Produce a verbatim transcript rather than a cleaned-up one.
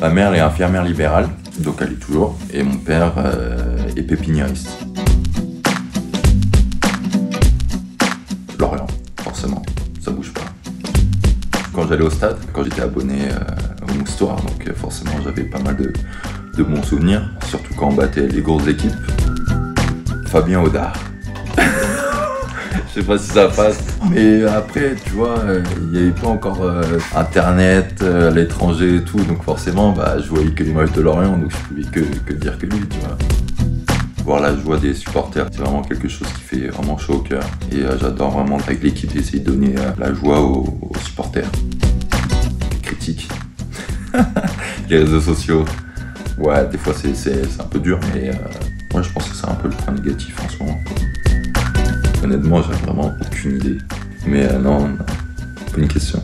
Ma mère est infirmière libérale, donc elle est toujours, et mon père euh, est pépiniériste. Lorient, forcément, ça bouge pas. Quand j'allais au stade, quand j'étais abonné euh, au Moustoir, donc euh, forcément j'avais pas mal de, de bons souvenirs, surtout quand on battait les grosses équipes. Fabien Audard. Je sais pas si ça passe, mais après, tu vois, il n'y avait pas encore euh, internet, euh, à l'étranger et tout, donc forcément, bah, je voyais que les matchs de Lorient, donc je pouvais que, que dire que lui, tu vois. Voir la joie des supporters, c'est vraiment quelque chose qui fait vraiment chaud au cœur, et euh, j'adore vraiment, avec l'équipe, essayer de donner euh, la joie aux, aux supporters. Critique, les réseaux sociaux, ouais, des fois c'est un peu dur, mais euh, moi je pense que c'est un peu le point négatif en ce moment. Honnêtement, j'ai vraiment aucune idée. Mais euh, non, bonne question.